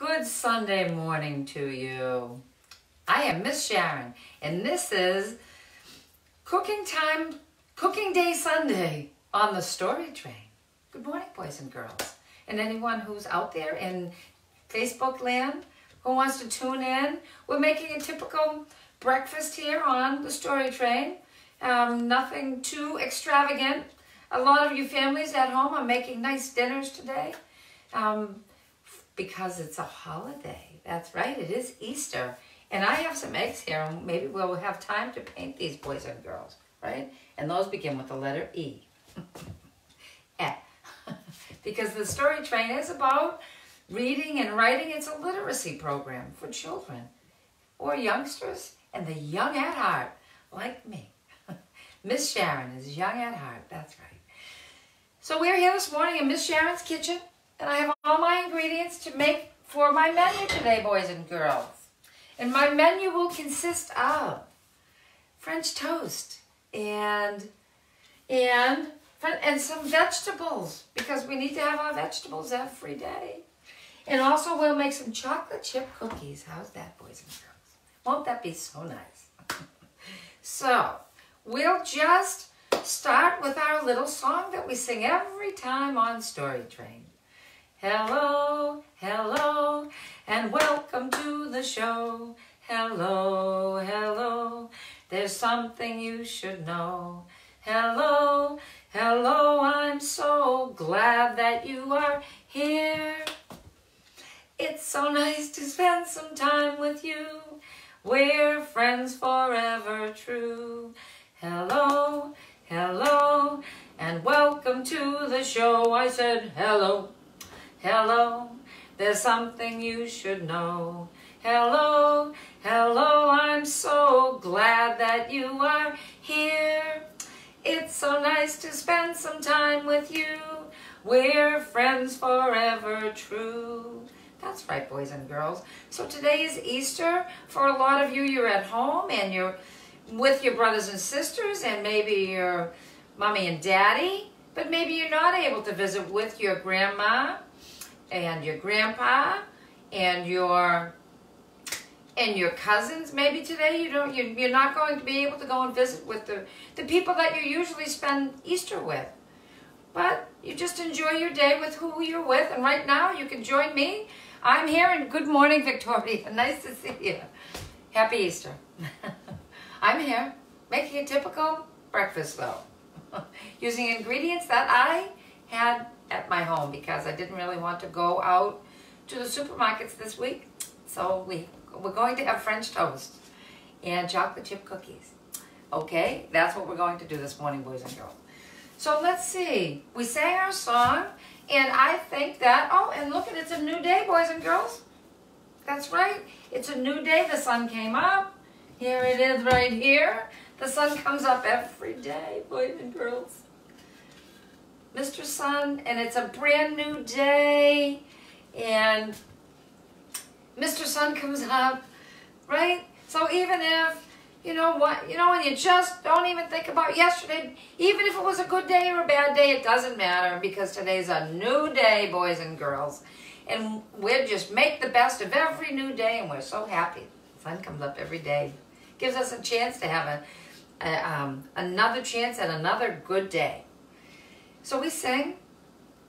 Good Sunday morning to you. I am Miss Sharon, and this is Cooking Time, Cooking Day Sunday on the Story Train. Good morning, boys and girls, and anyone who's out there in Facebook land who wants to tune in. We're making a typical breakfast here on the Story Train. Nothing too extravagant. A lot of you families at home are making nice dinners today. Because it's a holiday. That's right, it is Easter. And I have some eggs here, and maybe we'll have time to paint these boys and girls, right? And those begin with the letter E. E. Because the Story Train is about reading and writing. It's a literacy program for children or youngsters and the young at heart, like me. Miss Sharon is young at heart, that's right. So we're here this morning in Miss Sharon's kitchen, and I have all my ingredients to make for my menu today, boys and girls. And my menu will consist of French toast and some vegetables, because we need to have our vegetables every day. And also we'll make some chocolate chip cookies. How's that, boys and girls? Won't that be so nice? So we'll just start with our little song that we sing every time on Story Train. Hello, hello, and welcome to the show. Hello, hello, there's something you should know. Hello, hello, I'm so glad that you are here. It's so nice to spend some time with you. We're friends forever true. Hello, hello, and welcome to the show. I said hello. Hello, there's something you should know. Hello, hello, I'm so glad that you are here. It's so nice to spend some time with you. We're friends forever true. That's right, boys and girls. So today is Easter. For a lot of you, you're at home and you're with your brothers and sisters and maybe your mommy and daddy, but maybe you're not able to visit with your grandma and your grandpa and your cousins. Maybe today you're not going to be able to go and visit with the people that you usually spend Easter with, but you just enjoy your day with who you're with. And right now you can join me. I'm here, and good morning, Victoria. Nice to see you. Happy Easter. I'm here making a typical breakfast though, using ingredients that I had at my home, because I didn't really want to go out to the supermarkets this week. So we're going to have French toast and chocolate chip cookies. Okay, that's what we're going to do this morning, boys and girls. So let's see, we sang our song, and I think that, oh, and look, it's a new day, boys and girls. That's right, it's a new day. The sun came up. Here it is right here. The sun comes up every day, boys and girls. Mr. Sun, and it's a brand new day, and Mr. Sun comes up, right? So even if, when you just don't even think about yesterday, even if it was a good day or a bad day, it doesn't matter, because today's a new day, boys and girls, and we'll just make the best of every new day, and we're so happy. The sun comes up every day. Gives us a chance to have another chance at another good day. So we sing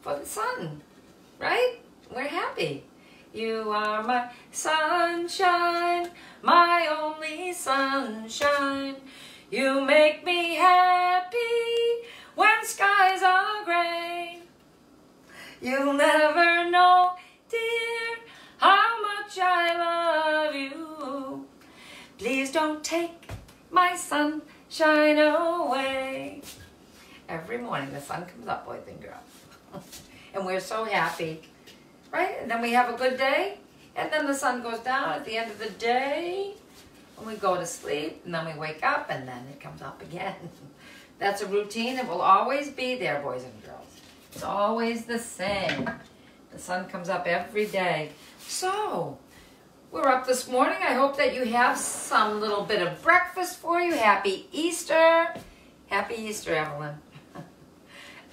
for the sun, right? We're happy. You are my sunshine, my only sunshine. You make me happy when skies are gray. You'll never know, dear, how much I love you. Please don't take my sunshine away. Every morning the sun comes up, boys and girls, and we're so happy, right? And then we have a good day, and then the sun goes down at the end of the day, and we go to sleep, and then we wake up, and then it comes up again. That's a routine. It will always be there, boys and girls. It's always the same. The sun comes up every day. So we're up this morning. I hope that you have some little bit of breakfast for you. Happy Easter. Happy Easter, Evelyn.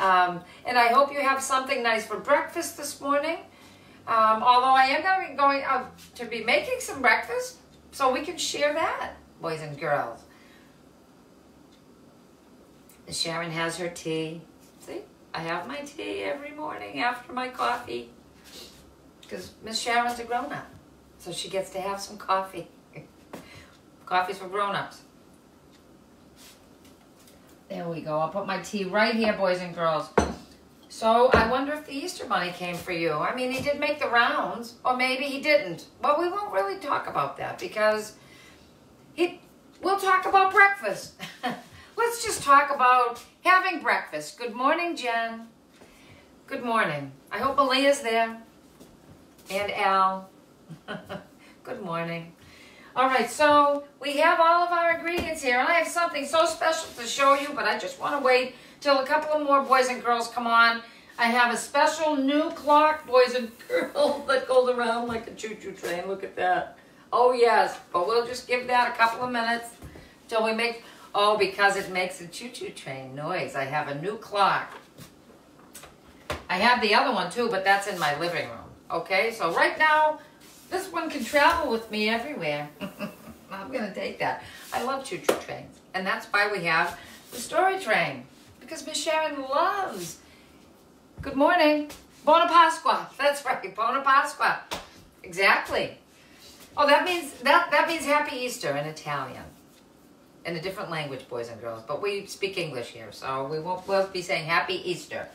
And I hope you have something nice for breakfast this morning. Although I am going to be making some breakfast, so we can share that, boys and girls. And Sharon has her tea. See, I have my tea every morning after my coffee, because Miss Sharon's a grown-up, so she gets to have some coffee. Coffee's for grown-ups. There we go. I'll put my tea right here, boys and girls. So I wonder if the Easter Bunny came for you. I mean, he did make the rounds, or maybe he didn't. But we won't really talk about that, because we'll talk about breakfast. Let's just talk about having breakfast. Good morning, Jen. Good morning. I hope Aaliyah's there. And Al. Good morning. All right, so we have all of our ingredients here, and I have something so special to show you, but I just want to wait till a couple of more boys and girls come on. I have a special new clock, boys and girls, that goes around like a choo-choo train. Look at that. Oh, yes, but we'll just give that a couple of minutes till we make, oh, because it makes a choo-choo train noise. I have a new clock. I have the other one, too, but that's in my living room, okay? So right now, this one can travel with me everywhere. I'm going to take that. I love choo-choo trains. And that's why we have the story train. Because Miss Sharon loves. Good morning. Buona Pasqua. That's right. Buona Pasqua. Exactly. Oh, that means Happy Easter in Italian. In a different language, boys and girls. But we speak English here. So we'll be saying Happy Easter.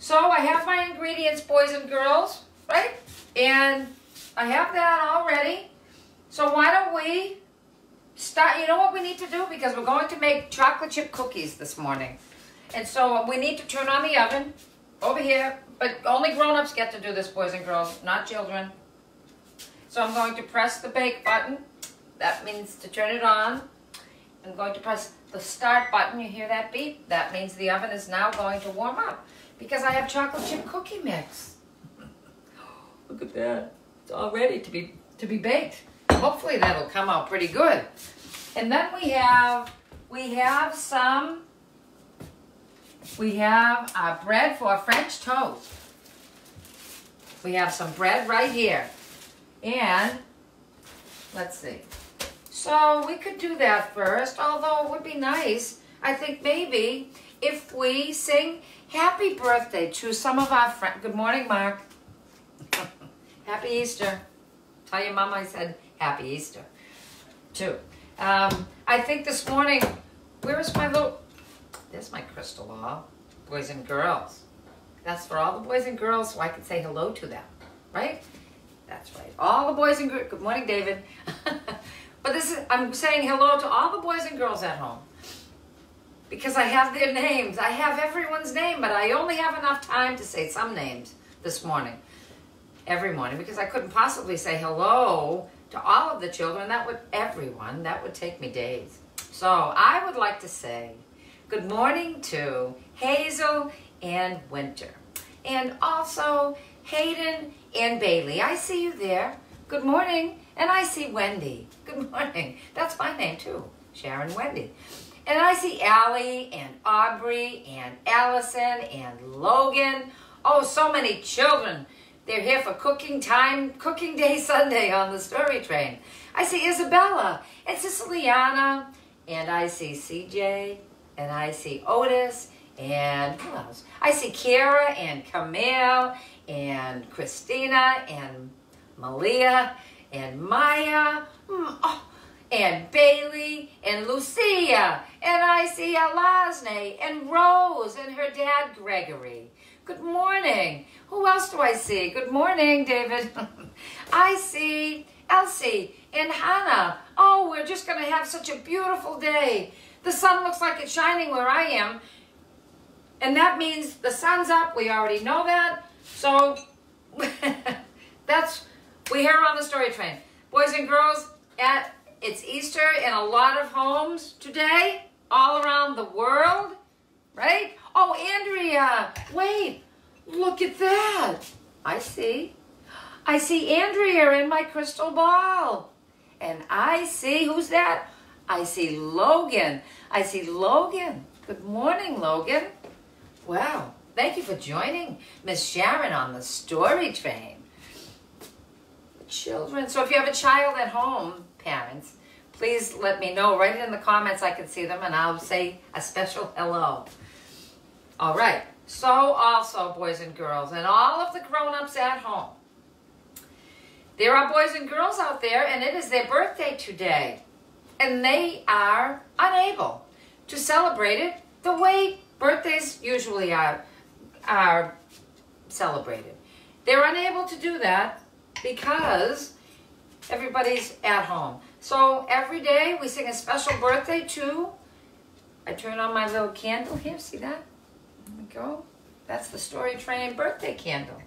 So I have my ingredients, boys and girls. Right? And I have that already, so why don't we start, you know what we need to do, because we're going to make chocolate chip cookies this morning. And so we need to turn on the oven over here, but only grown-ups get to do this, boys and girls, not children. So I'm going to press the bake button, that means to turn it on. I'm going to press the start button, you hear that beep, that means the oven is now going to warm up, because I have chocolate chip cookie mix. Look at that. It's all ready to be baked. Hopefully that'll come out pretty good. And then we have our bread for French toast. We have some bread right here. And let's see. So we could do that first, although it would be nice. I think maybe if we sing happy birthday to some of our friends. Good morning, Mark. Happy Easter. Tell your mama I said Happy Easter, too. I think this morning, where is my little, there's my crystal ball, boys and girls. That's for all the boys and girls, so I can say hello to them, right? That's right. All the boys and girls, good morning, David. But this is, I'm saying hello to all the boys and girls at home, because I have their names. I have everyone's name, but I only have enough time to say some names this morning. Every morning, because I couldn't possibly say hello to all of the children. That would, everyone, that would take me days. So I would like to say good morning to Hazel and Winter, and also Hayden and Bailey. I see you there. Good morning. And I see Wendy. Good morning. That's my name too, Sharon Wendy. And I see Allie and Aubrey and Allison and Logan. Oh, so many children. They're here for Cooking Time, Cooking Day Sunday on the Story Train. I see Isabella and Siciliana, and I see CJ, and I see Otis, and who else? I see Kara and Camille, and Christina, and Malia, and Maya, and Bailey, and Lucia, and I see Alasne, and Rose, and her dad, Gregory. Good morning. Who else do I see? Good morning, David. I see Elsie and Hannah. Oh, we're just going to have such a beautiful day. The sun looks like it's shining where I am. And that means the sun's up. We already know that. So that's, we're here on the Story Train. Boys and girls, it's Easter in a lot of homes today, all around the world, right? Oh, Andrea, wait, look at that. I see Andrea in my crystal ball. And I see, who's that? I see Logan. Good morning, Logan. Wow, Thank you for joining Miss Sharon on the Story Train. Children, so if you have a child at home, parents, please let me know. Write it in the comments. I can see them, and I'll say a special hello. All right. So also, boys and girls, and all of the grown-ups at home, there are boys and girls out there, and it is their birthday today, and they are unable to celebrate it the way birthdays usually are celebrated. They're unable to do that because everybody's at home. So every day we sing a special birthday to. I turn on my little candle here. See that? There we go. That's the Story Train birthday candle.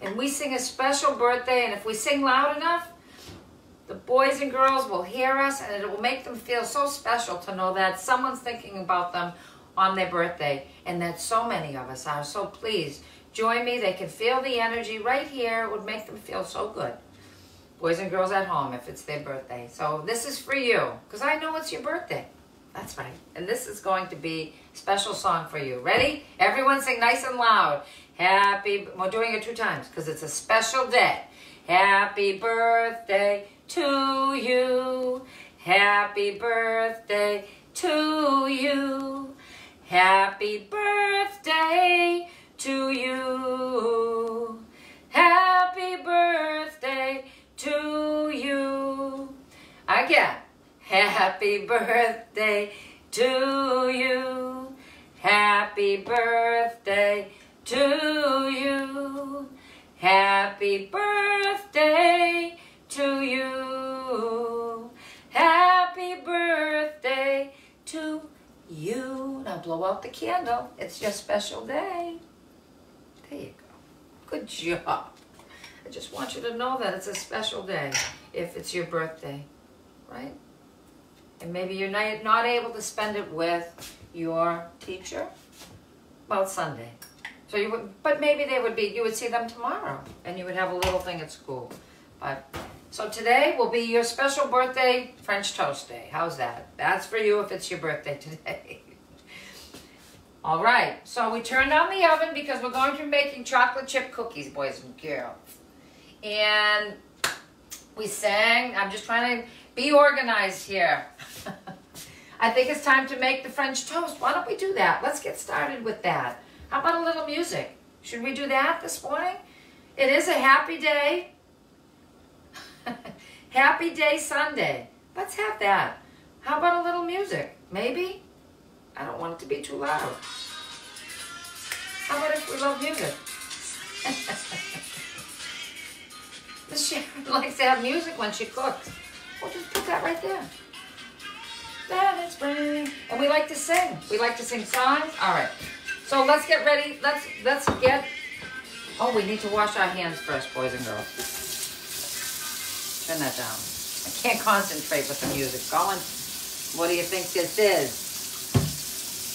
And we sing a special birthday, and if we sing loud enough, the boys and girls will hear us, and it will make them feel so special to know that someone's thinking about them on their birthday, and that so many of us are. So please join me. They can feel the energy right here. It would make them feel so good. Boys and girls at home, if it's their birthday. So this is for you, because I know it's your birthday. That's right. And this is going to be a special song for you. Ready? Everyone sing nice and loud. Happy, we're doing it 2 times, because it's a special day. Happy birthday to you. Happy birthday to you. Happy birthday to you. Happy birthday to you. Again, happy birthday to you. Happy birthday to you. Happy birthday to you. Happy birthday to you. Now blow out the candle. It's your special day. There you go. Good job. I just want you to know that it's a special day if it's your birthday, right? And maybe you're not able to spend it with your teacher. Well, Sunday. So you would, but maybe they would be, you would see them tomorrow, and you would have a little thing at school. But so today will be your special birthday French Toast Day. How's that? That's for you if it's your birthday today. All right, so we turned on the oven because we're going to be making chocolate chip cookies, boys and girls. And we sang, I'm just trying to be organized here. I think it's time to make the French toast. Why don't we do that? Let's get started with that. How about a little music? Should we do that this morning? It is a happy day. Happy Day Sunday. Let's have that. How about a little music? Maybe? I don't want it to be too loud. How about if we love music? Miss Sharon likes to have music when she cooks. We'll just put that right there. That is spring. And we like to sing. We like to sing songs. All right. So let's get ready. Let's get. Oh, we need to wash our hands first, boys and girls. Turn that down. I can't concentrate with the music. Colin, what do you think this is?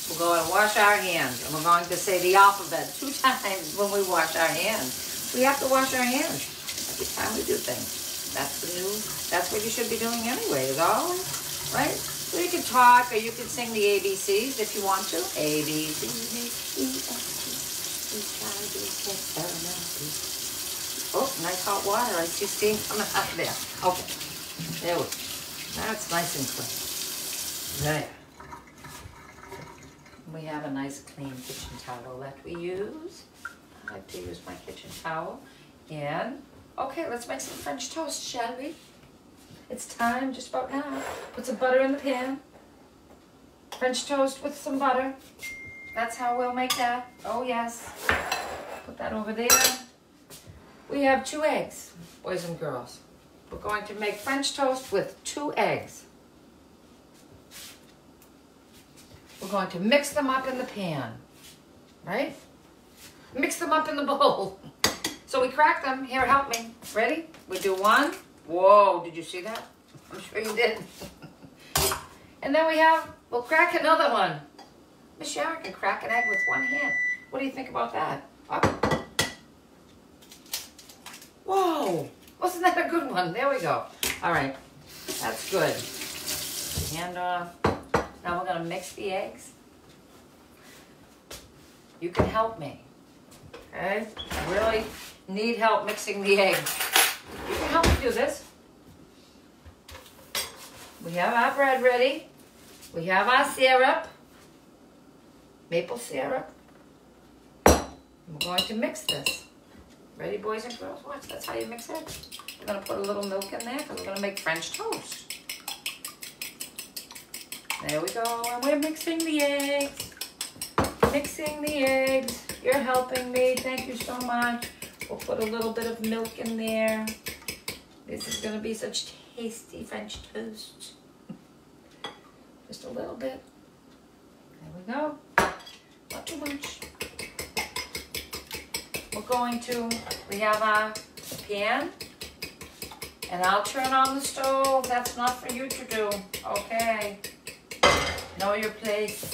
We're going to wash our hands, and we're going to say the alphabet 2 times when we wash our hands. We have to wash our hands every time we do things. That's what you should be doing anyway, is always, right? So you can talk, or you can sing the ABCs if you want to. A, B, C, D, E, F, G, H, I, J, K, L, M, N, P. Oh, nice hot water. I see steam coming out there. Okay. There we go. That's nice and clean. There. We have a nice clean kitchen towel that we use. I like to use my kitchen towel. And, okay, let's make some French toast, shall we? It's time, just about now. Put some butter in the pan. French toast with some butter. That's how we'll make that. Oh, yes. Put that over there. We have 2 eggs, boys and girls. We're going to make French toast with 2 eggs. We're going to mix them up in the pan, right? Mix them up in the bowl. So we crack them. Here, help me. Ready? We do 1. Whoa, did you see that? I'm sure you did. And then we'll crack another one. Miss Sharon can crack an egg with 1 hand. What do you think about that? Up. Whoa, wasn't that a good one? There we go. All right, that's good. Hand off. Now we're going to mix the eggs. You can help me. Okay? I really need help mixing the egg. You can help me do this. We have our bread ready. We have our syrup. Maple syrup. We're going to mix this. Ready, boys and girls? Watch, that's how you mix it. We're going to put a little milk in there because we're going to make French toast. There we go, and we're mixing the eggs. Mixing the eggs. You're helping me. Thank you so much. We'll put a little bit of milk in there. This is going to be such tasty French toast. Just a little bit. There we go. Not too much. We're going to, we have our pan, and I'll turn on the stove. That's not for you to do. Okay. Know your place.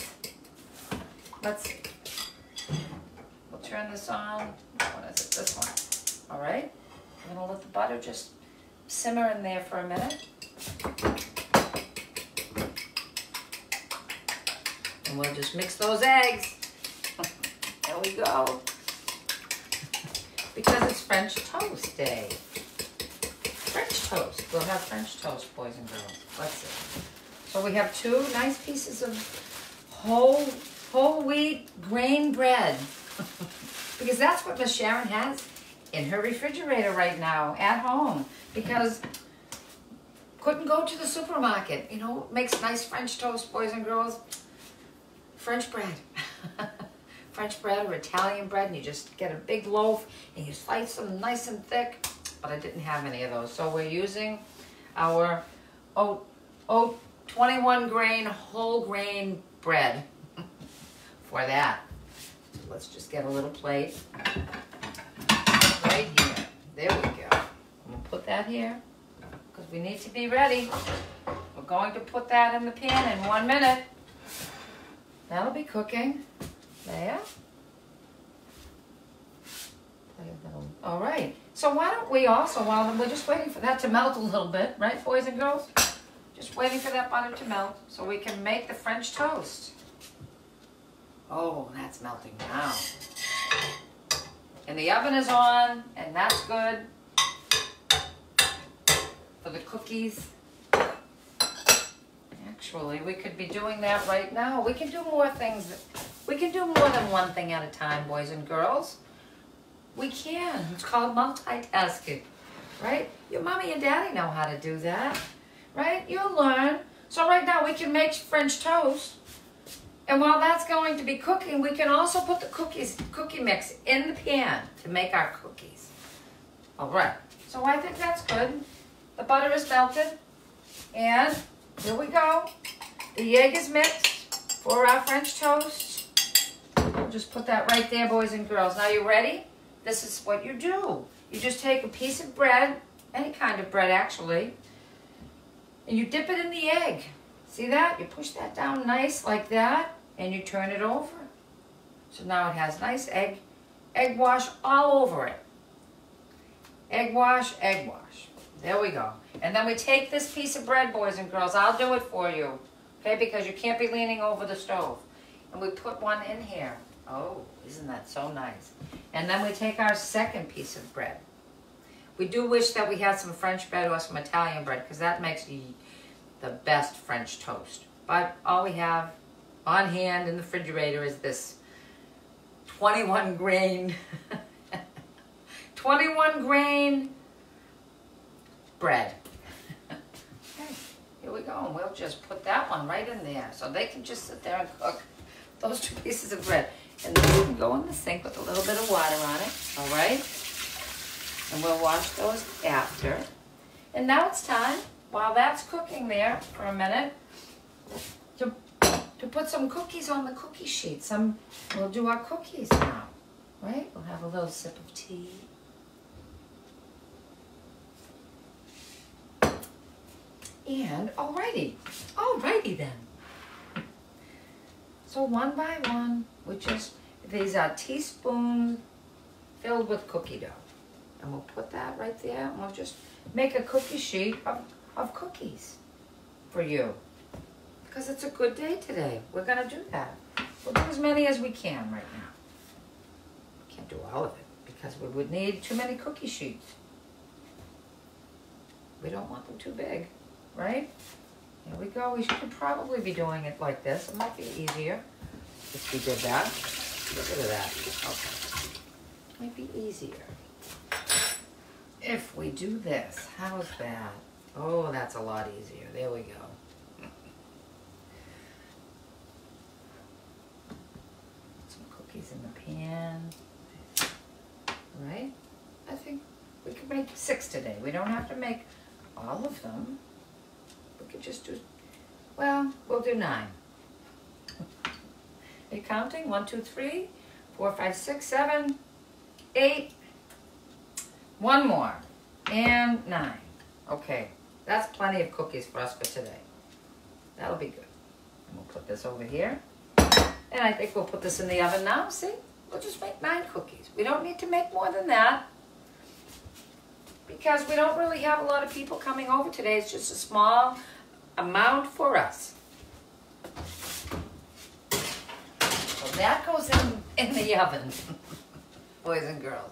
We'll turn this on. What is it? This one. All right. I'm going to let the butter just simmer in there for a minute. And we'll just mix those eggs. There we go. Because it's French toast day. French toast. We'll have French toast, boys and girls. Let's see. So we have two nice pieces of whole wheat grain bread. Because that's what Miss Sharon has in her refrigerator right now at home. Because couldn't go to the supermarket. You know, makes nice French toast, boys and girls. French bread. French bread or Italian bread, and you just get a big loaf and you slice them nice and thick. But I didn't have any of those, so we're using our 21 grain whole grain bread for that. So let's just get a little plate right here. There we go. I'm gonna put that here because we need to be ready. We're going to put that in the pan in 1 minute. That'll be cooking. There. All right. So why don't we also, while we're just waiting for that to melt a little bit, right, boys and girls? Just waiting for that butter to melt so we can make the French toast. Oh, that's melting now. And the oven is on, and that's good for the cookies. Actually, we could be doing that right now. We can do more things. We can do more than one thing at a time, boys and girls. We can. It's called multitasking, right? Your mommy and daddy know how to do that, right? You'll learn. So right now we can make French toast. And while that's going to be cooking, we can also put the cookie mix in the pan to make our cookies. All right. So I think that's good. The butter is melted. And here we go. The egg is mixed for our French toast. We'll just put that right there, boys and girls. Now, you ready? This is what you do. You just take a piece of bread, any kind of bread actually, and you dip it in the egg. See that? You push that down nice like that, and you turn it over. So now it has nice egg wash all over it. Egg wash, egg wash. There we go. And then we take this piece of bread, boys and girls. I'll do it for you, okay? Because you can't be leaning over the stove. And we put one in here. Oh, isn't that so nice? And then we take our second piece of bread. We do wish that we had some French bread or some Italian bread because that makes the best French toast. But all we have on hand in the refrigerator is this 21 grain bread. Okay, here we go. And we'll just put that one right in there so they can just sit there and cook. Those two pieces of bread. And then we can go in the sink with a little bit of water on it. All right? And we'll wash those after. And now it's time, while that's cooking there for a minute, to put some cookies on the cookie sheet. We'll do our cookies now. Right? We'll have a little sip of tea. And alrighty then. So one by one, these are teaspoons filled with cookie dough. And we'll put that right there, and we'll just make a cookie sheet of cookies for you. Because it's a good day today. We're gonna do that. We'll do as many as we can right now. can't do all of it because we would need too many cookie sheets. We don't want them too big, right? Here we go. We should probably be doing it like this. It might be easier if we did that. Look at that. Okay. It might be easier if we do this. How's that? Oh, that's a lot easier. There we go. In the pan, right? I think we could make 6 today. We don't have to make all of them. We could just do, well, we'll do 9. Are you counting? 1, 2, 3, 4, 5, 6, 7, 8. 1 more and 9. Okay, that's plenty of cookies for us for today. That'll be good. And we'll put this over here. And I think we'll put this in the oven now. See, we'll just make 9 cookies. We don't need to make more than that because we don't really have a lot of people coming over today. It's just a small amount for us. So that goes in the oven, boys and girls.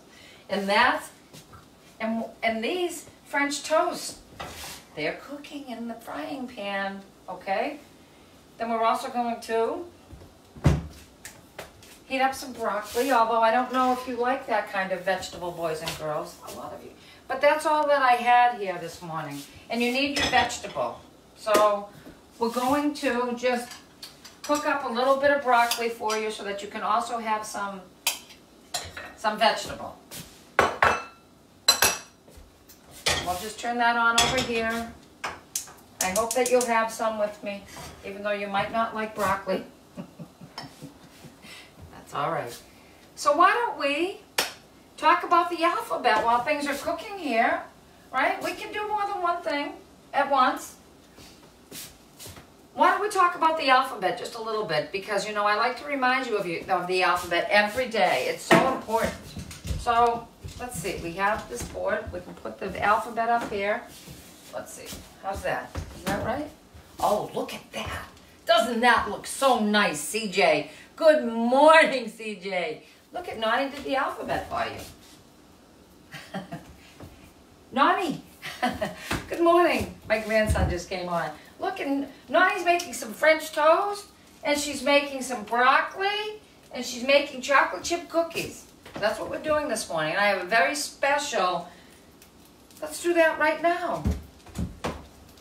And that's, and these French toasts, they're cooking in the frying pan, okay? Then we're also going to heat up some broccoli, although I don't know if you like that kind of vegetable, boys and girls, a lot of you. But that's all that I had here this morning. And you need your vegetable. So we're going to just cook up a little bit of broccoli for you so that you can also have some vegetable. We'll just turn that on over here. I hope that you'll have some with me, even though you might not like broccoli. All right, so why don't we talk about the alphabet while things are cooking here, right? We can do more than one thing at once. Why don't we talk about the alphabet just a little bit? Because, you know, I like to remind you of the alphabet every day. It's so important. So let's see. We have this board. We can put the alphabet up here. Let's see. How's that? Is that right? Oh, look at that. Doesn't that look so nice, CJ? Good morning, CJ. Look at Nani did the alphabet for you. Nani, good morning. My grandson just came on. Look, and Nani's making some French toast, and she's making some broccoli, and she's making chocolate chip cookies. That's what we're doing this morning. And I have a very special, let's do that right now.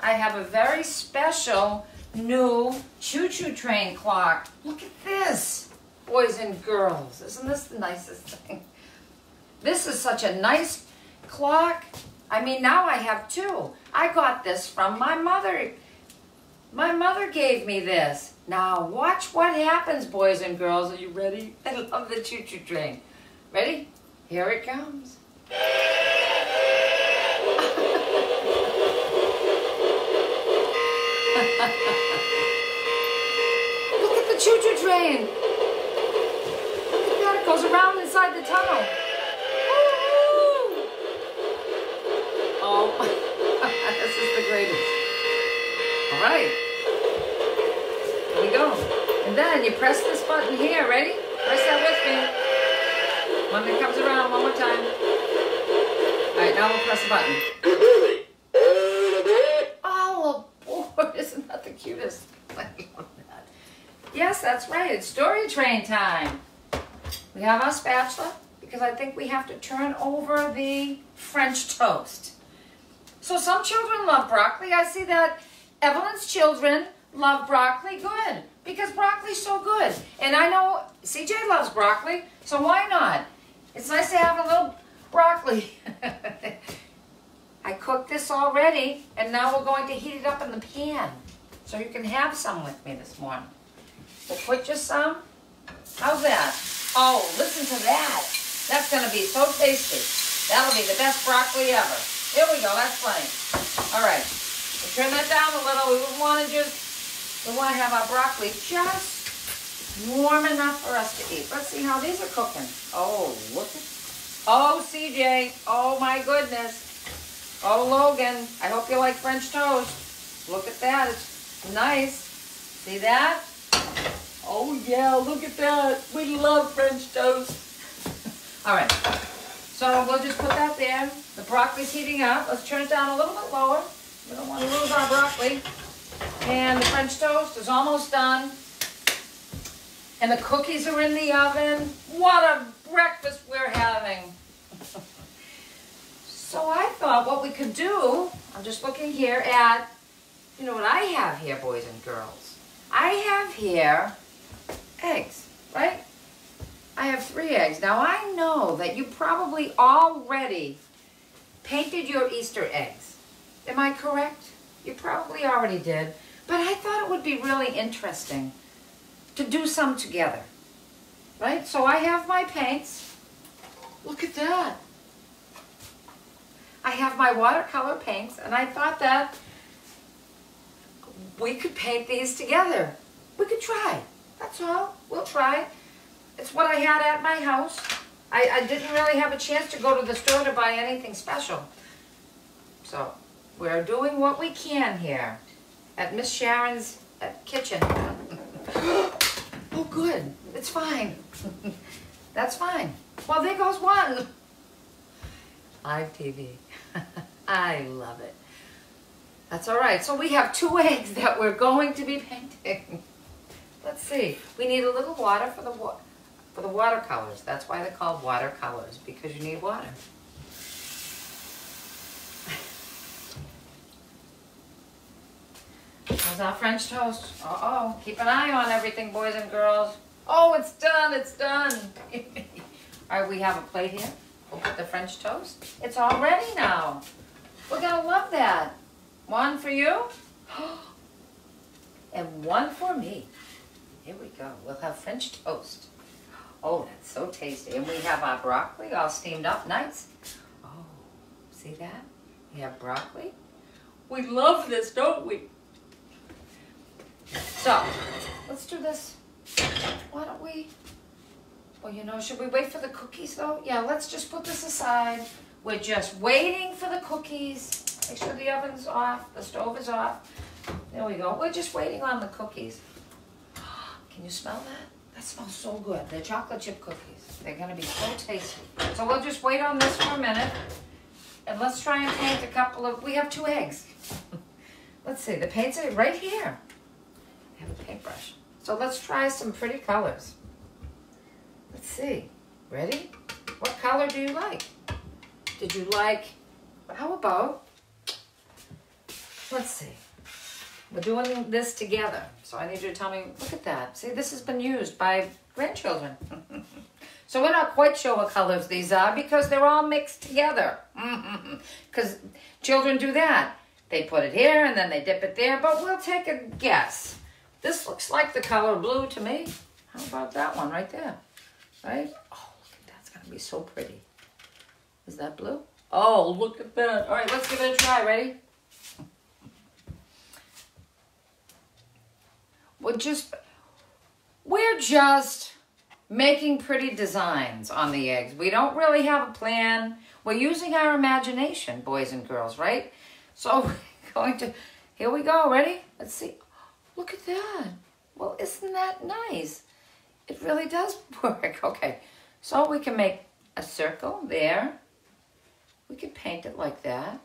I have a very special new choo-choo train clock. Look at this, boys and girls. Isn't this the nicest thing? This is such a nice clock. I mean, now I have 2. I got this from my mother. My mother gave me this. Now watch what happens, boys and girls. Are you ready? I love the choo-choo train. Ready? Here it comes. Look at the choo-choo train. Look at that. It goes around inside the tunnel. Woo-hoo! Oh, this is the greatest. All right. Here we go. And then you press this button here. Ready? Press that with me. When it comes around, one more time. All right, now we'll press a button. Isn't that the cutest? I love that. Yes, that's right. It's story train time. We have our spatula because I think we have to turn over the French toast. So some children love broccoli. I see that Evelyn's children love broccoli. Good, because broccoli's so good. And I know CJ loves broccoli, so why not? It's nice to have a little broccoli. I cooked this already, and now we're going to heat it up in the pan. So you can have some with me this morning. We'll put you some. How's that? Oh, listen to that. That's going to be so tasty. That'll be the best broccoli ever. Here we go. That's plenty. All right. We'll turn that down a little. We want to have our broccoli just warm enough for us to eat. Let's see how these are cooking. Oh, look at. Oh, CJ. Oh, my goodness. Oh, Logan, I hope you like French toast. Look at that. It's nice. See that? Oh, yeah, look at that. We love French toast. All right, so we'll just put that there. The broccoli's heating up. Let's turn it down a little bit lower. We don't want to lose our broccoli. And the French toast is almost done. And the cookies are in the oven. What a breakfast we're having. So I thought what we could do, I'm just looking here at, you know what I have here, boys and girls. I have here eggs, right? I have 3 eggs. Now I know that you probably already painted your Easter eggs. Am I correct? You probably already did. But I thought it would be really interesting to do some together, right? So I have my paints. Look at that. I have my watercolor paints, and I thought that we could paint these together. We could try. That's all. We'll try. It's what I had at my house. I didn't really have a chance to go to the store to buy anything special. So we're doing what we can here at Miss Sharon's kitchen. Oh, good. It's fine. That's fine. Well, there goes one. Live TV. I love it. That's all right. So we have 2 eggs that we're going to be painting. Let's see. We need a little water for the watercolors. That's why they're called watercolors, because you need water. There's our French toast. Uh-oh. Keep an eye on everything, boys and girls. Oh, it's done. It's done. All right, we have a plate here. We'll put the French toast. It's all ready now. We're going to love that. 1 for you and 1 for me. Here we go. We'll have French toast. Oh, that's so tasty. And we have our broccoli all steamed up. Nice. Oh, see that? We have broccoli. We love this, don't we? So, let's do this. Why don't we... Well, you know, should we wait for the cookies, though? Yeah, let's just put this aside. We're just waiting for the cookies. Make sure the oven's off, the stove is off. There we go. We're just waiting on the cookies. Can you smell that? That smells so good. They're chocolate chip cookies. They're going to be so tasty. So we'll just wait on this for a minute. And let's try and paint a couple of... We have 2 eggs. Let's see. The paints are right here. I have a paintbrush. So let's try some pretty colors. Let's see. Ready? What color do you like? Did you like... How about... Let's see. We're doing this together. So I need you to tell me... Look at that. See, this has been used by grandchildren. So we're not quite sure what colors these are because they're all mixed together. Because children do that. They put it here and then they dip it there. But we'll take a guess. This looks like the color blue to me. How about that one right there? Right? Oh, look at that. It's going to be so pretty. Is that blue? Oh, look at that. All right, let's give it a try. Ready? We're just making pretty designs on the eggs. We don't really have a plan. We're using our imagination, boys and girls, right? So we're going to... Here we go. Ready? Let's see. Look at that. Well, isn't that nice? It really does work. Okay, so we can make a circle there. We could paint it like that.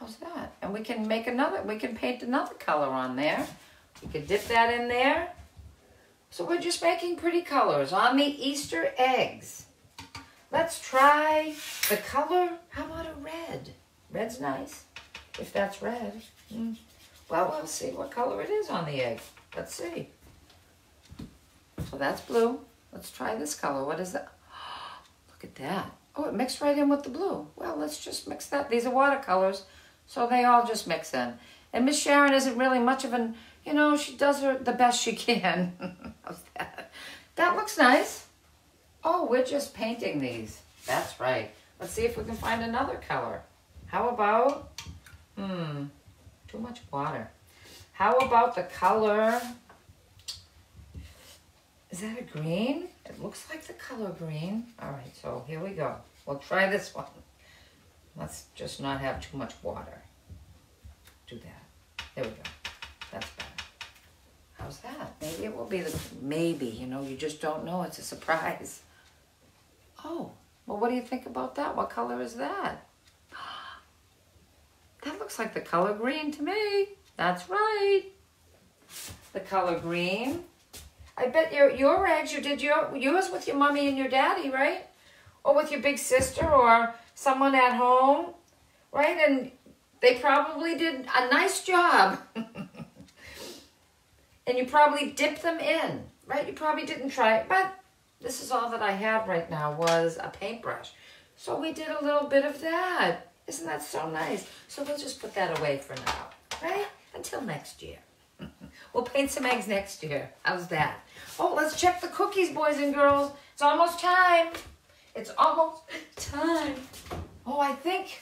How's that? And we can make another, we can paint another color on there. We could dip that in there. So we're just making pretty colors on the Easter eggs. Let's try the color. How about a red? Red's nice, if that's red. Well, we'll see what color it is on the egg. Let's see. So that's blue. Let's try this color. What is that? Oh, look at that. Oh, it mixed right in with the blue. Well, let's just mix that. These are watercolors, so they all just mix in. And Miss Sharon isn't really much of an, you know, she does the best she can. How's that? That looks nice. Oh, we're just painting these. That's right. Let's see if we can find another color. How about, too much water. How about the color... Is that a green? It looks like the color green. All right, so here we go. We'll try this one. Let's just not have too much water. Do that. There we go. That's better. How's that? Maybe it will be the... Maybe, you know, you just don't know. It's a surprise. Oh, well, what do you think about that? What color is that? That looks like the color green to me. That's right. The color green. I bet your eggs, you did yours with your mommy and your daddy, right? Or with your big sister or someone at home, right? And they probably did a nice job. And you probably dipped them in, right? You probably didn't try it, but this is all that I had right now was a paintbrush. So we did a little bit of that. Isn't that so nice? So we'll just put that away for now, right? Until next year. We'll paint some eggs next year. How's that? Oh, let's check the cookies, boys and girls. It's almost time. It's almost time. Oh, I think,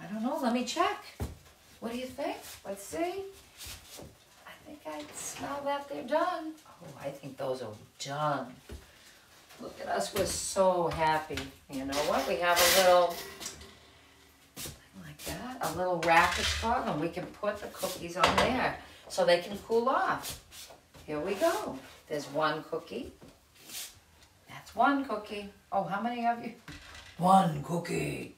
I don't know, let me check. What do you think? Let's see. I think I smell that they're done. Oh, I think those are done. Look at us, we're so happy. You know what? We have a little, like that, a little racket for them. We can put the cookies on there so they can cool off. Here we go. There's one cookie. That's one cookie. Oh, how many of you? One cookie.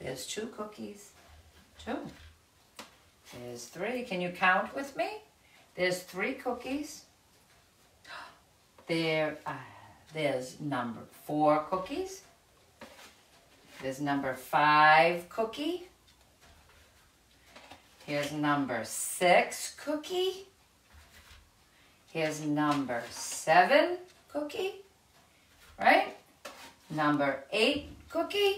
There's two cookies. Two. There's three. Can you count with me? There's three cookies. There's number 4 cookies. There's number 5 cookie. Here's number 6 cookie. Here's number 7 cookie, right? Number 8 cookie.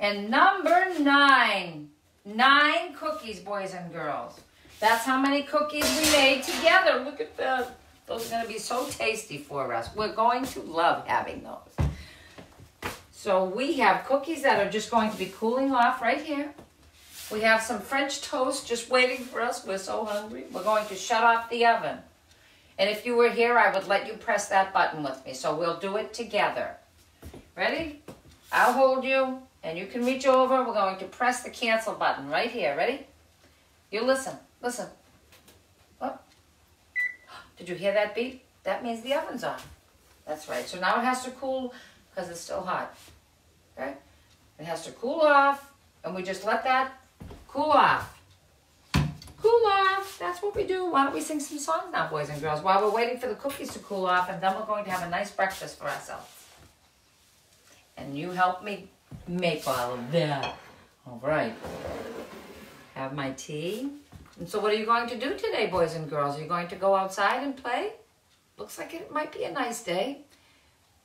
And number 9. 9 cookies, boys and girls. That's how many cookies we made together. Look at that. Those are going to be so tasty for us. We're going to love having those. So we have cookies that are just going to be cooling off right here. We have some French toast just waiting for us. We're so hungry. We're going to shut off the oven. And if you were here, I would let you press that button with me. So we'll do it together. Ready? I'll hold you, and you can reach over. We're going to press the cancel button right here. Ready? You listen. Listen. Did you hear that beep? That means the oven's on. That's right. So now it has to cool because it's still hot. Okay? It has to cool off, and we just let that cool off. Cool off. That's what we do. Why don't we sing some songs now, boys and girls, while we're waiting for the cookies to cool off, and then we're going to have a nice breakfast for ourselves. And you help me make all of that. All right. Have my tea. And so what are you going to do today, boys and girls? Are you going to go outside and play? Looks like it might be a nice day.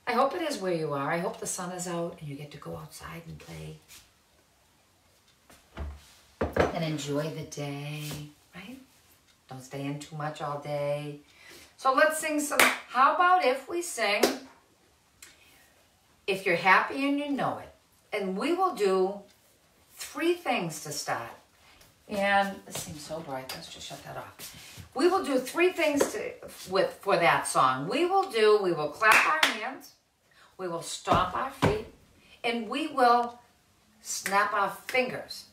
I hope it is where you are. I hope the sun is out and you get to go outside and play. And enjoy the day, right? Don't stay in too much all day. So let's sing some. How about if we sing, If You're Happy and You Know It? And we will do 3 things to start. And this seems so bright. Let's just shut that off. We will do 3 things for that song. We will clap our hands, we will stomp our feet, and we will snap our fingers.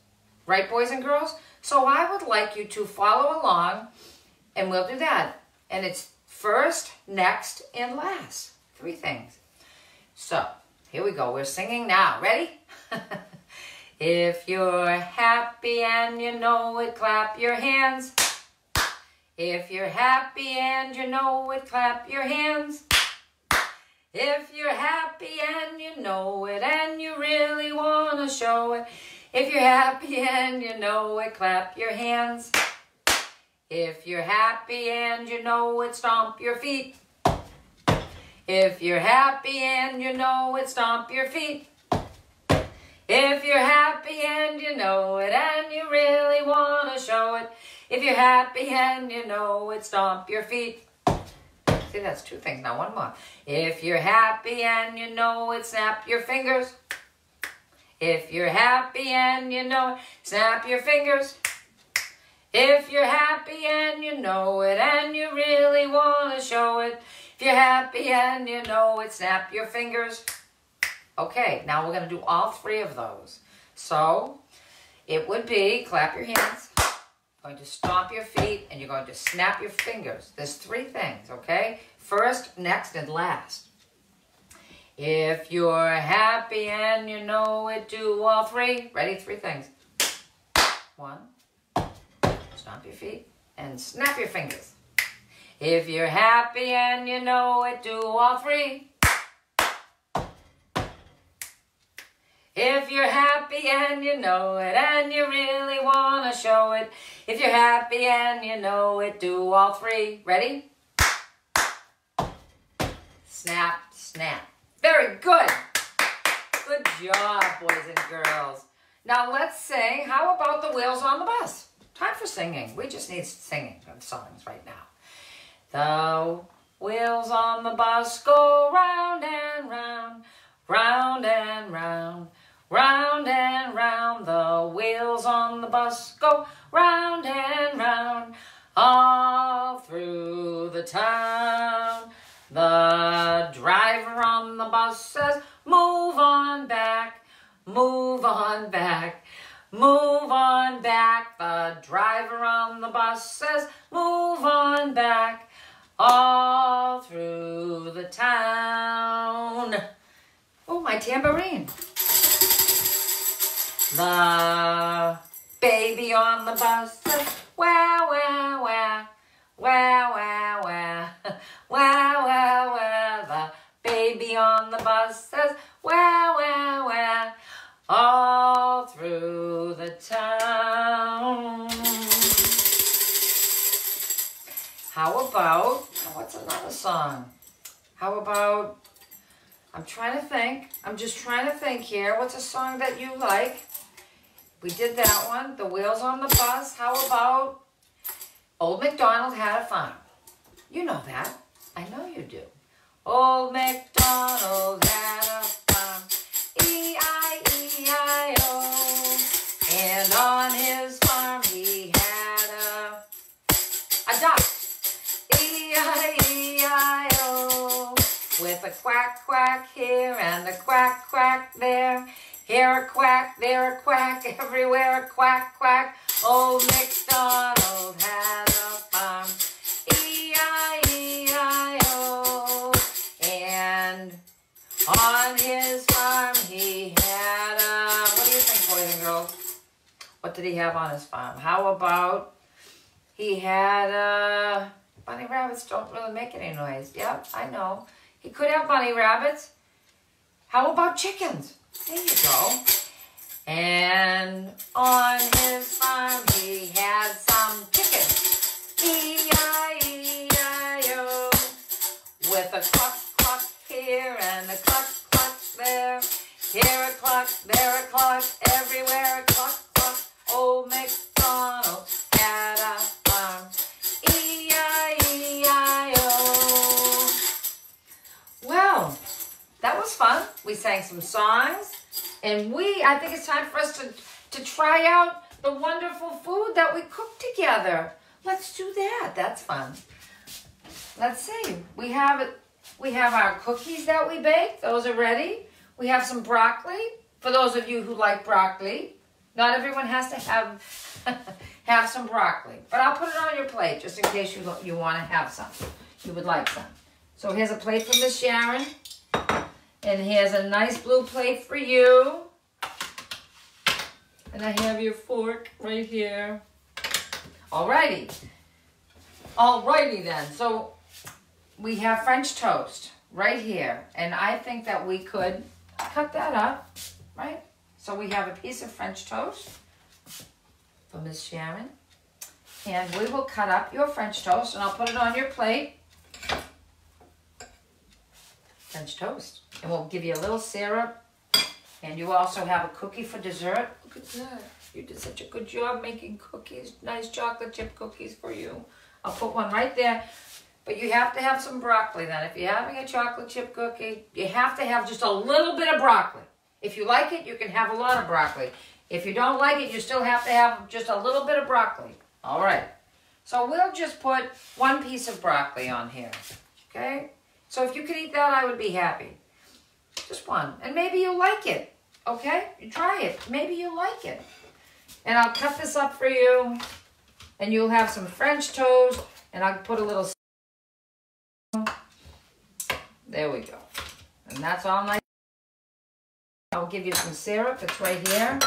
Right, boys and girls? So I would like you to follow along, and we'll do that. And it's first, next, and last. 3 things. So here we go. We're singing now. Ready? If you're happy and you know it, clap your hands. If you're happy and you know it, clap your hands. If you're happy and you know it, and you really want to show it. If you're happy and you know it, clap your hands. If you're happy and you know it, stomp your feet. If you're happy and you know it, stomp your feet. If you're happy and you know it, and you really want to show it. If you're happy and you know it, stomp your feet. See, that's 2 things, now 1 more. If you're happy and you know it, snap your fingers. If you're happy and you know it, snap your fingers. If you're happy and you know it, and you really want to show it. If you're happy and you know it, snap your fingers. Okay, now we're going to do all 3 of those. So it would be clap your hands, you're going to stomp your feet, and you're going to snap your fingers. There's 3 things, okay? First, next, and last. If you're happy and you know it, do all three. Ready? Three things. One, stomp your feet and snap your fingers. If you're happy and you know it, do all three. If you're happy and you know it and you really want to show it. If you're happy and you know it, do all three. Ready? Snap, snap. Very good. Good job, boys and girls. Now let's sing. How about the wheels on the bus? Time for singing. We just need singing songs right now. The wheels on the bus go round and round, round and round, round and round. The wheels on the bus go round and round, all through the town. The driver on the bus says, move on back, move on back, move on back. The driver on the bus says, move on back, all through the town. Oh, my tambourine. The baby on the bus says, wah, wah, wah, wah, wah, wah, wah, wah, wah. The baby on the bus says, wah, wah, wah, all through the town. How about, what's another song? How about, I'm trying to think. I'm just trying to think here. What's a song that you like? We did that one, the wheels on the bus. How about Old MacDonald Had a Farm? You know that. I know you do. Old MacDonald had a farm, E-I-E-I-O. And on his farm he had a duck, E-I-E-I-O. With a quack, quack here and a quack, quack there. Here a quack, there a quack, everywhere a quack, quack. Old MacDonald had a farm, E-I-E-I-O. And on his farm he had a... What do you think, boys and girls? What did he have on his farm? How about he had a... Bunny rabbits don't really make any noise. Yep, I know. He could have bunny rabbits. How about chickens? There you go. And on his farm he had some chickens, E-I-E-I-O. With a cluck, cluck here and a cluck, cluck there. Here a cluck, there a cluck, everywhere a cluck, cluck. Old MacDonald had a farm, E-I-E-I-O. Well, that was fun. We sang some songs. And I think it's time for us to try out the wonderful food that we cooked together. Let's do that. That's fun. Let's see. We have our cookies that we baked. Those are ready. We have some broccoli. For those of you who like broccoli, not everyone has to have some broccoli. But I'll put it on your plate just in case you want to have some. You would like some. So here's a plate for Miss Sharon. And here's a nice blue plate for you. And I have your fork right here. Alrighty. Alrighty then. So we have French toast right here. And I think that we could cut that up, right? So we have a piece of French toast for Miss Sharon. And we will cut up your French toast and I'll put it on your plate. French toast. And we'll give you a little syrup. And you also have a cookie for dessert. Look at that. You did such a good job making cookies. Nice chocolate chip cookies for you. I'll put one right there. But you have to have some broccoli then. If you're having a chocolate chip cookie, you have to have just a little bit of broccoli. If you like it, you can have a lot of broccoli. If you don't like it, you still have to have just a little bit of broccoli. All right. So we'll just put one piece of broccoli on here. Okay? So if you could eat that, I would be happy. Just one. And maybe you'll like it, okay? You try it. Maybe you'll like it. And I'll cut this up for you. And you'll have some French toast. And I'll put a little... There we go. And that's all my... I'll give you some syrup. It's right here.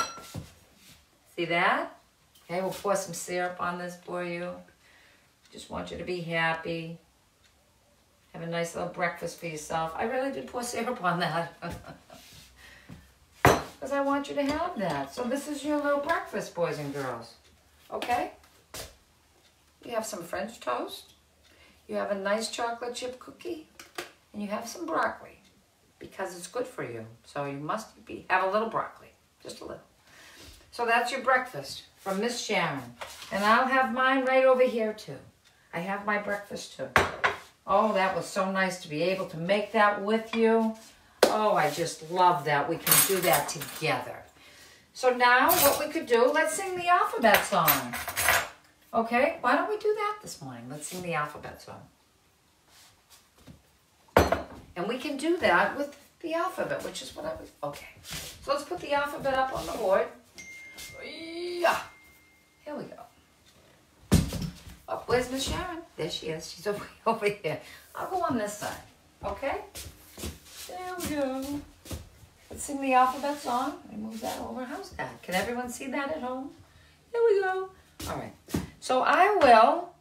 See that? Okay, we'll pour some syrup on this for you. Just want you to be happy. Have a nice little breakfast for yourself. I really did pour syrup on that. Because I want you to have that. So this is your little breakfast, boys and girls. Okay? You have some French toast. You have a nice chocolate chip cookie. And you have some broccoli. Because it's good for you. So you must have a little broccoli. Just a little. So that's your breakfast from Miss Sharon. And I'll have mine right over here, too. I have my breakfast, too. Oh, that was so nice to be able to make that with you. Oh, I just love that. We can do that together. So now what we could do, let's sing the alphabet song. Okay, why don't we do that this morning? Let's sing the alphabet song. And we can do that with the alphabet, which is what I was... Okay, so let's put the alphabet up on the board. Yeah. Here we go. Oh, where's Miss Sharon? There she is. She's over here. I'll go on this side. Okay? There we go. Let's sing the alphabet song. I move that over. How's that? Can everyone see that at home? There we go. All right. So I will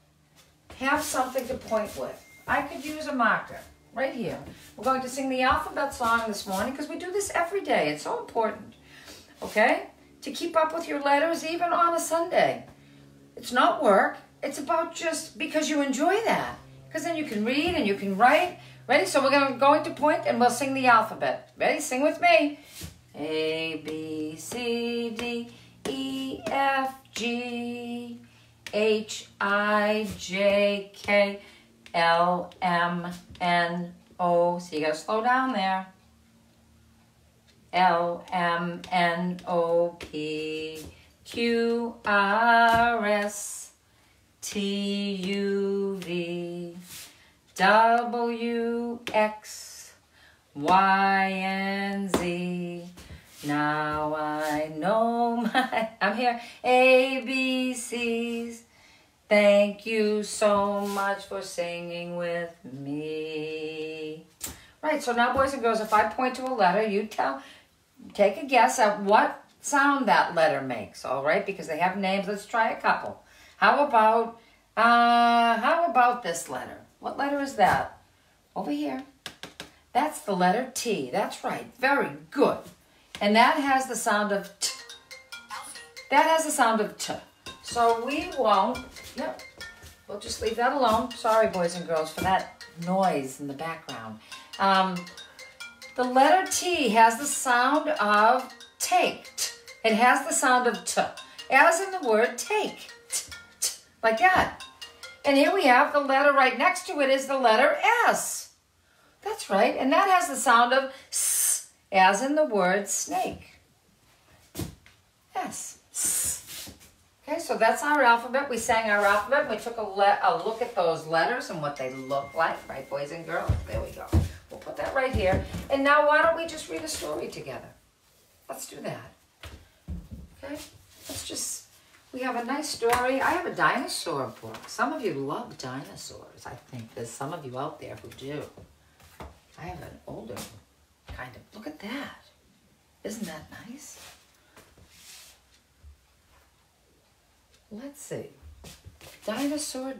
have something to point with. I could use a marker right here. We're going to sing the alphabet song this morning because we do this every day. It's so important. Okay? To keep up with your letters even on a Sunday. It's not work. It's about just because you enjoy that. Because then you can read and you can write. Ready? So we're going to point and we'll sing the alphabet. Ready? Sing with me. A, B, C, D, E, F, G, H, I, J, K, L, M, N, O. So you gotta slow down there. L, M, N, O, P, Q, R, S, T, U, V, W, X, Y, and Z. Now I know my... I'm here. A, B, C's. Thank you so much for singing with me. Right, so now, boys and girls, if I point to a letter, you take a guess at what sound that letter makes, all right? Because they have names. Let's try a couple. How about this letter? What letter is that? Over here. That's the letter T. That's right. Very good. And that has the sound of T. That has the sound of T. So we won't... No, we'll just leave that alone. Sorry, boys and girls, for that noise in the background. The letter T has the sound of take. It has the sound of T, as in the word take. Like that. And here we have the letter right next to it is the letter S. That's right. And that has the sound of S, as in the word snake. S. S. Okay, so that's our alphabet. We sang our alphabet. We took a look at those letters and what they look like. Right, boys and girls? There we go. We'll put that right here. And now why don't we just read a story together? Let's do that. Okay? Let's just... We have a nice story. I have a dinosaur book. Some of you love dinosaurs. I think there's some of you out there who do. I have an older kind of. Look at that. Isn't that nice? Let's see. Dinosaur.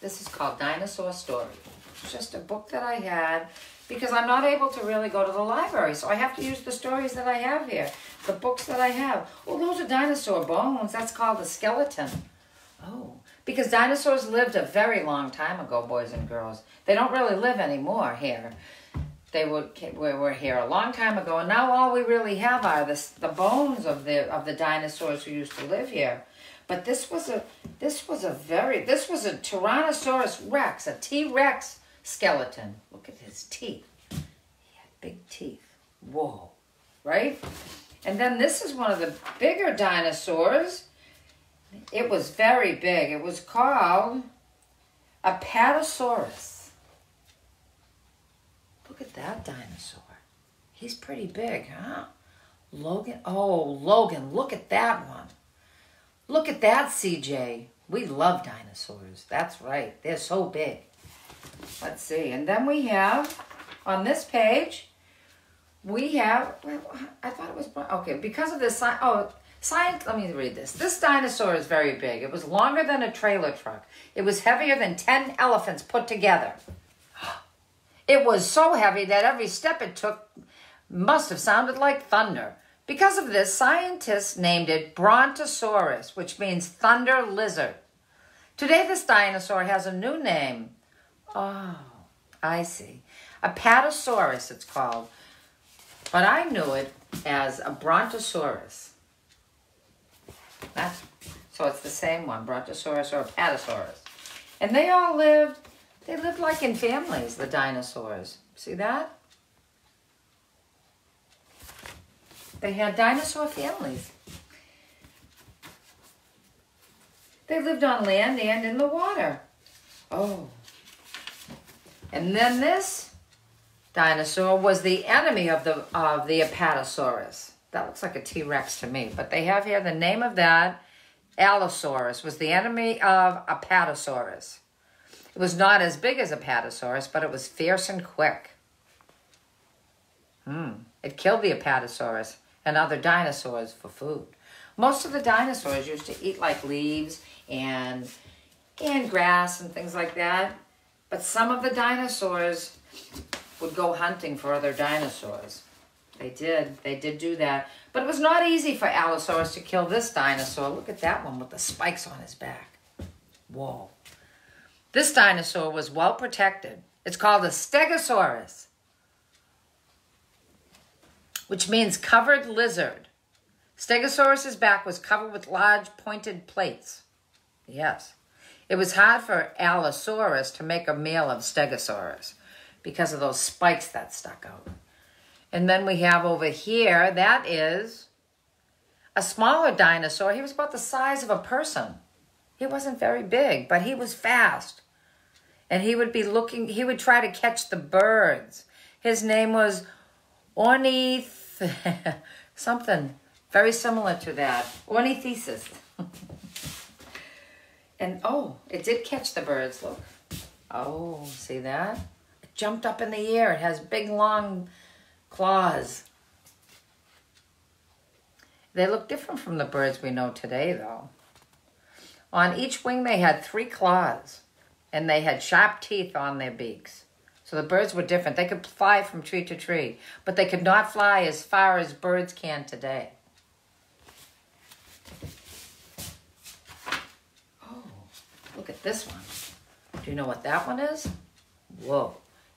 This is called Dinosaur Story. It's just a book that I had because I'm not able to really go to the library. So I have to use the stories that I have here. The books that I have. Oh, those are dinosaur bones. That's called a skeleton. Oh, because dinosaurs lived a very long time ago, boys and girls. They don't really live anymore here. They were here a long time ago, and now all we really have are the bones of the dinosaurs who used to live here. But this was a Tyrannosaurus Rex, a T-Rex skeleton. Look at his teeth. He had big teeth. Whoa, right? And then this is one of the bigger dinosaurs. It was very big. It was called Apatosaurus. Look at that dinosaur. He's pretty big, huh? Logan. Oh, Logan, look at that one. Look at that, CJ. We love dinosaurs. That's right. They're so big. Let's see. And then we have, on this page, we have, I thought it was, okay, because of this, oh, science, let me read this. This dinosaur is very big. It was longer than a trailer truck. It was heavier than 10 elephants put together. It was so heavy that every step it took must have sounded like thunder. Because of this, scientists named it Brontosaurus, which means thunder lizard. Today, this dinosaur has a new name. Oh, I see. Apatosaurus, it's called. But I knew it as a Brontosaurus. That's, so it's the same one, Brontosaurus or Apatosaurus. And they all lived, they lived like in families, the dinosaurs. See that? They had dinosaur families. They lived on land and in the water. Oh. And then this dinosaur was the enemy of the Apatosaurus. That looks like a T-Rex to me. But they have here the name of that. Allosaurus was the enemy of Apatosaurus. It was not as big as Apatosaurus, but it was fierce and quick. It killed the Apatosaurus and other dinosaurs for food. Most of the dinosaurs used to eat like leaves and grass and things like that. But some of the dinosaurs would go hunting for other dinosaurs. They did do that. But it was not easy for Allosaurus to kill this dinosaur. Look at that one with the spikes on his back. Whoa. This dinosaur was well protected. It's called a Stegosaurus, which means covered lizard. Stegosaurus's back was covered with large pointed plates. Yes. It was hard for Allosaurus to make a meal of Stegosaurus because of those spikes that stuck out. And then we have over here, that is a smaller dinosaur. He was about the size of a person. He wasn't very big, but he was fast. And he would be looking, he would try to catch the birds. His name was Ornith, something very similar to that. Ornithesis. And oh, it did catch the birds, look. Oh, see that? It jumped up in the air. It has big, long claws. They look different from the birds we know today, though. On each wing, they had 3 claws, and they had sharp teeth on their beaks. So the birds were different. They could fly from tree to tree, but they could not fly as far as birds can today. Oh, look at this one. Do you know what that one is? Whoa.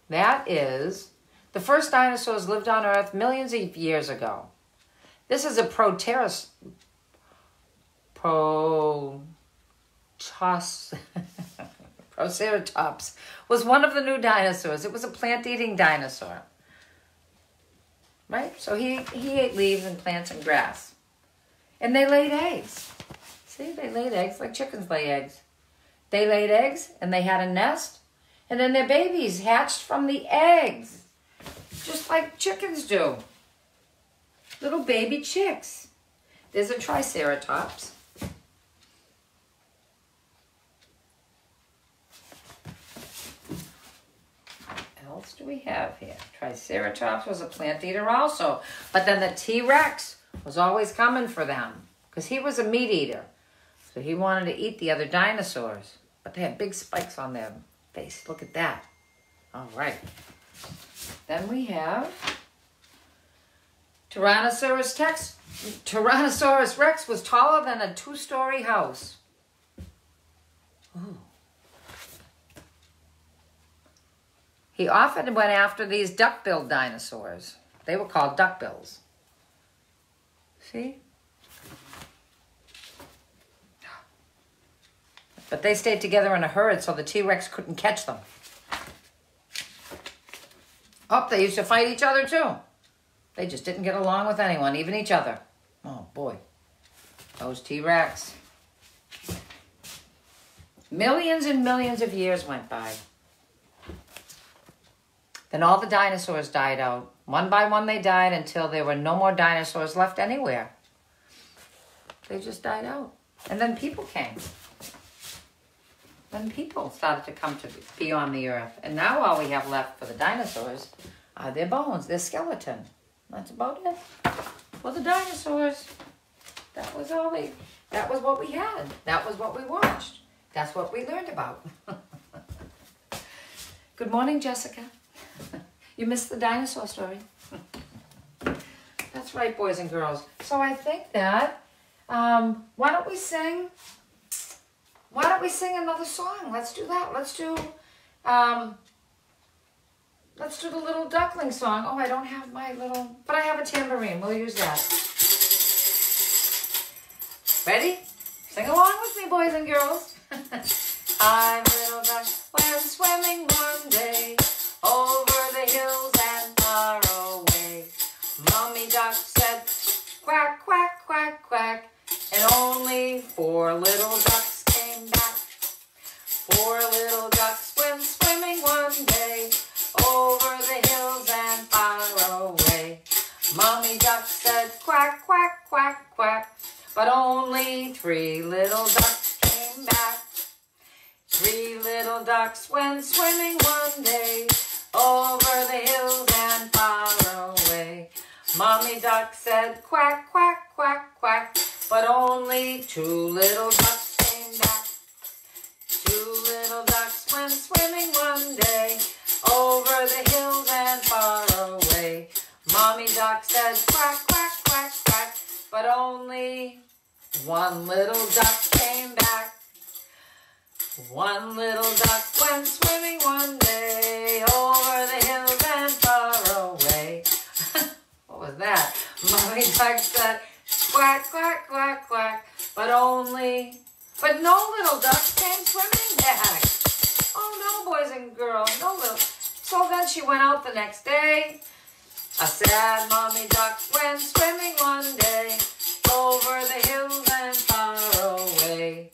That is... The first dinosaurs lived on Earth millions of years ago. This is a Proseratops was one of the new dinosaurs. It was a plant-eating dinosaur. Right? So he ate leaves and plants and grass. And they laid eggs. See, they laid eggs like chickens lay eggs. They laid eggs and they had a nest. And then their babies hatched from the eggs. Just like chickens do. Little baby chicks. There's a Triceratops. What else do we have here? Triceratops was a plant eater also. But then the T-Rex was always coming for them. Because he was a meat eater. So he wanted to eat the other dinosaurs. But they had big spikes on their face. Look at that. All right. Then we have Tyrannosaurus Rex was taller than a 2-story house. Ooh. He often went after these duck-billed dinosaurs. They were called duck-bills. See? But they stayed together in a herd so the T-Rex couldn't catch them. Oh, they used to fight each other, too. They just didn't get along with anyone, even each other. Oh, boy. Those T-Rex. Millions and millions of years went by. Then all the dinosaurs died out. One by one, they died until there were no more dinosaurs left anywhere. They just died out. And then people came. when people started to come to be on the earth. And now all we have left for the dinosaurs are their bones, their skeleton. That's about it. For the dinosaurs, that was all we, that was what we had. That was what we watched. That's what we learned about. Good morning, Jessica. You missed the dinosaur story. That's right, boys and girls. So I think that, why don't we sing another song? Let's do that. Let's do the little duckling song. Oh, I don't have my little, but I have a tambourine. We'll use that. Ready? Sing along with me, boys and girls. I will rush when swimming one day over the hills and far away. Mommy duck said, quack, quack, quack, quack. And only four little ducks came back. Four little ducks went swimming one day over the hills and far away. Mommy duck said, quack, quack, quack, quack. But only three little ducks came back. Three little ducks went swimming one day over the hills and far away. Mommy duck said quack, quack, quack, quack. But only two little ducks came back. Two little ducks went swimming one day over the hills and far away. Mommy duck said quack, quack, quack, quack. But only one little duck came back. One little duck went swimming one day over the hills and far away. What was that? Mommy duck said, quack, quack, quack, quack. But no little ducks came swimming back. Oh no, boys and girls, no little. So then she went out the next day. A sad mommy duck went swimming one day over the hills and far away.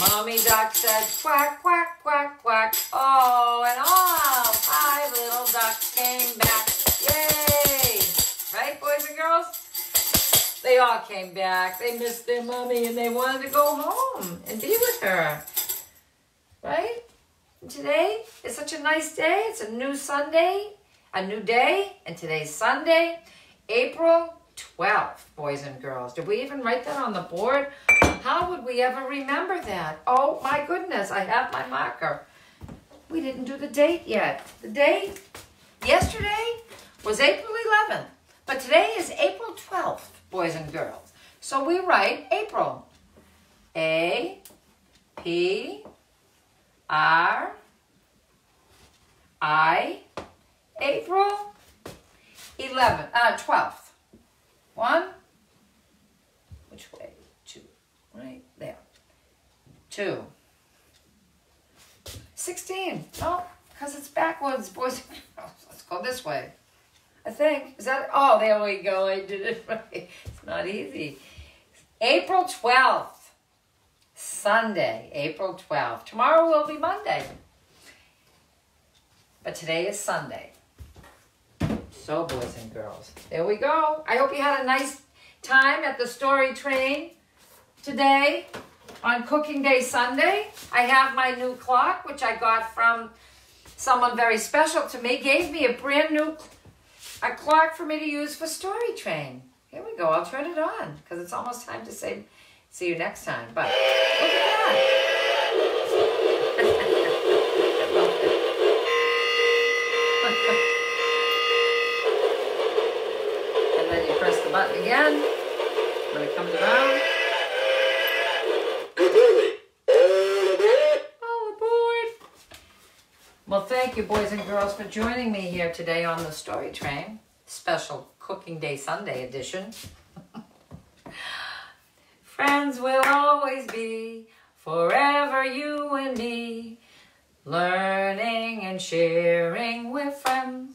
Mommy duck said quack, quack, quack, quack. Oh, and all five little ducks came back. Yay! Right, boys and girls? They all came back. They missed their mommy and they wanted to go home and be with her. Right? And today is such a nice day. It's a new Sunday, a new day. And today's Sunday, April 12th, boys and girls. Did we even write that on the board? How would we ever remember that? Oh my goodness, I have my marker. We didn't do the date yet. The date yesterday was April 11th, but today is April 12th, boys and girls. So we write April. A-P-R-I, April 11th, 12th. One, which way? Two, right there. Two. 16. No, because it's backwards, boys. Let's go this way. I think. Is that? Oh, there we go. I did it right. It's not easy. April 12th. Sunday, April 12th. Tomorrow will be Monday. But today is Sunday. So, boys and girls, there we go. I hope you had a nice time at the Story Train today on Cooking Day Sunday. I have my new clock, which I got from someone very special to me. Gave me a brand new clock for me to use for Story Train. Here we go. I'll turn it on because it's almost time to say see you next time. But look at that. Button again when it comes around. Good morning. All aboard. All aboard. Well, thank you, boys and girls, for joining me here today on the Story Train, special Cooking Day Sunday edition. Friends will always be, forever you and me, learning and sharing with friends.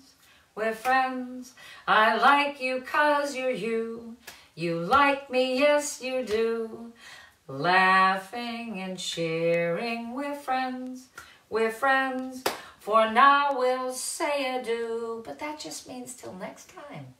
We're friends. I like you 'cause you're you. You like me, yes you do. Laughing and sharing, we're friends. We're friends. For now we'll say adieu. But that just means till next time.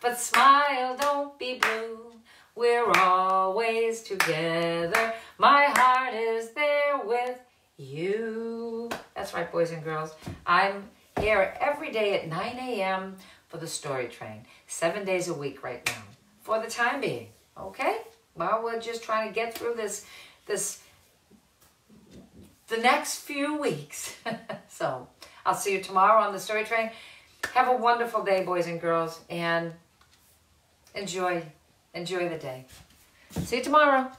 But smile, don't be blue. We're always together. My heart is there with you. That's right, boys and girls. I'm here every day at 9 a.m. for the Story Train, 7 days a week right now, for the time being, okay? Well, we're just trying to get through this the next few weeks. So I'll see you tomorrow on the Story Train. Have a wonderful day, boys and girls, and enjoy the day. See you tomorrow.